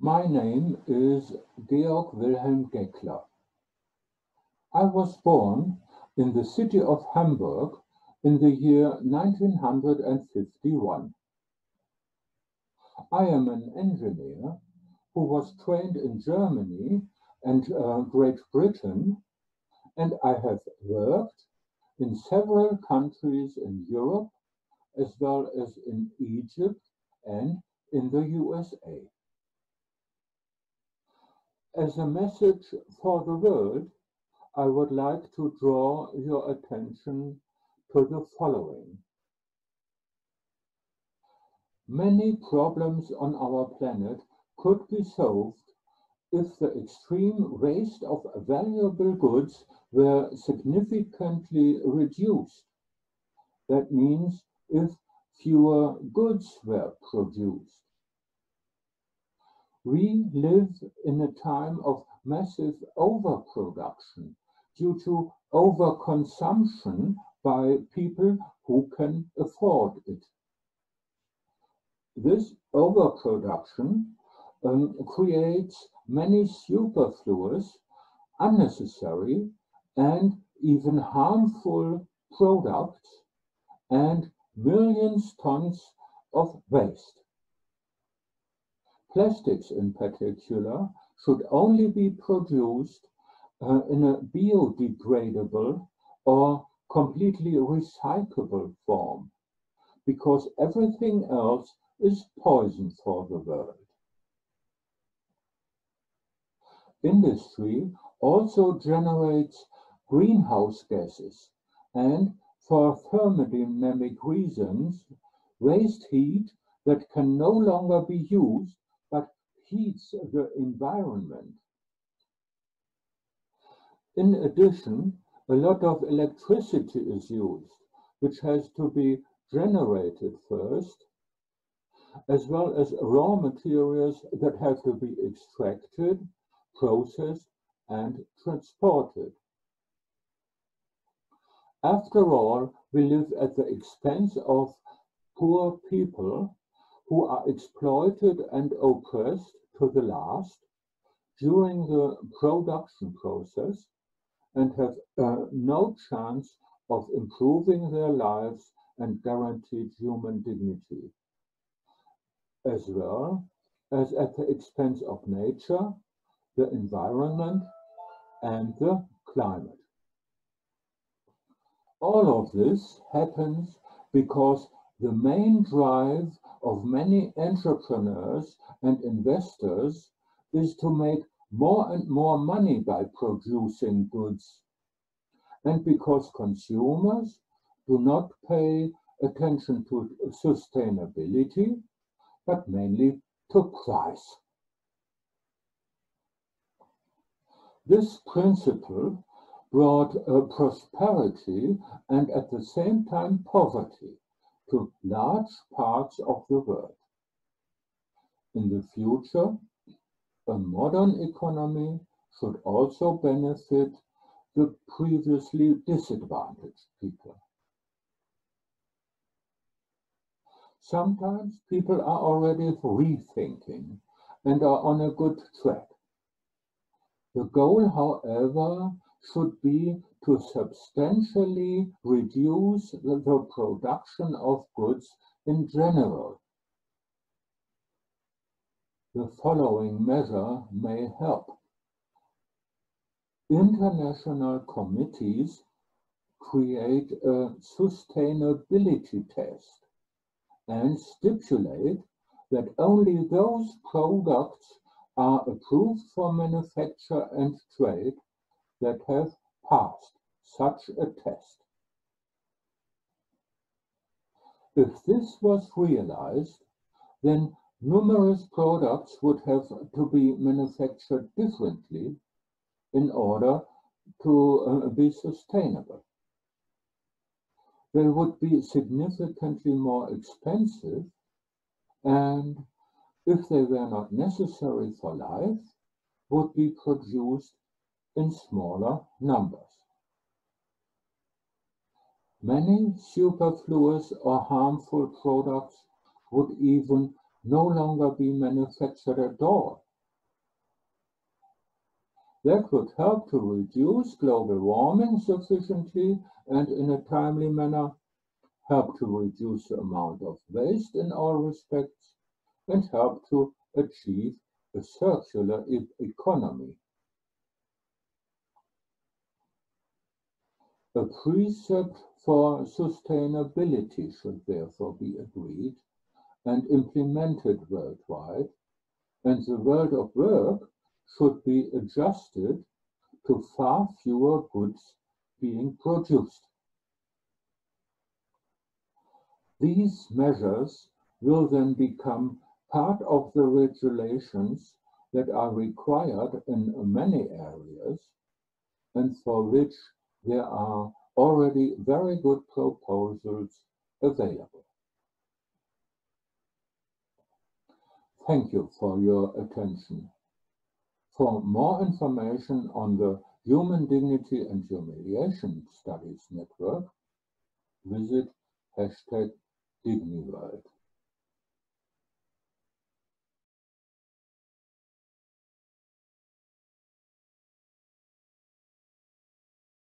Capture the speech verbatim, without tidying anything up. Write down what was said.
My name is Georg Wilhelm Geckler. I was born in the city of Hamburg in the year nineteen fifty-one. I am an engineer who was trained in Germany and uh, Great Britain, and I have worked in several countries in Europe as well as in Egypt and in the U S A. As a message for the world, I would like to draw your attention to the following. Many problems on our planet could be solved if the extreme waste of valuable goods were significantly reduced. That means if fewer goods were produced. We live in a time of massive overproduction due to overconsumption by people who can afford it. This overproduction um, creates many superfluous, unnecessary, and even harmful products and millions tons of waste. Plastics in particular should only be produced uh, in a biodegradable or completely recyclable form, because everything else is poison for the world. Industry also generates greenhouse gases and, for thermodynamic reasons, waste heat that can no longer be used heats the environment. In addition, a lot of electricity is used, which has to be generated first, as well as raw materials that have to be extracted, processed, and transported. After all, we live at the expense of poor people who are exploited and oppressed to the last during the production process and have uh, no chance of improving their lives and guaranteed human dignity, as well as at the expense of nature, the environment, and the climate. All of this happens because the main drive of many entrepreneurs and investors is to make more and more money by producing goods, and because consumers do not pay attention to sustainability, but mainly to price. This principle brought uh, prosperity and at the same time poverty to large parts of the world. In the future, a modern economy should also benefit the previously disadvantaged people. Sometimes people are already rethinking and are on a good track. The goal, however, should be to substantially reduce the production of goods in general. The following measure may help. International committees create a sustainability test and stipulate that only those products are approved for manufacture and trade that have passed such a test. If this was realized, then numerous products would have to be manufactured differently in order to uh, be sustainable. They would be significantly more expensive, and if they were not necessary for life, would be produced in smaller numbers. Many superfluous or harmful products would even no longer be manufactured at all That would help to reduce global warming sufficiently and in a timely manner, help to reduce the amount of waste in all respects, and help to achieve a circular e- economy. A precept for sustainability should therefore be agreed and implemented worldwide, and the world of work should be adjusted to far fewer goods being produced. These measures will then become part of the regulations that are required in many areas and for which there are already very good proposals available. Thank you for your attention. For more information on the Human Dignity and Humiliation Studies Network, visit hashtag DigniWorld.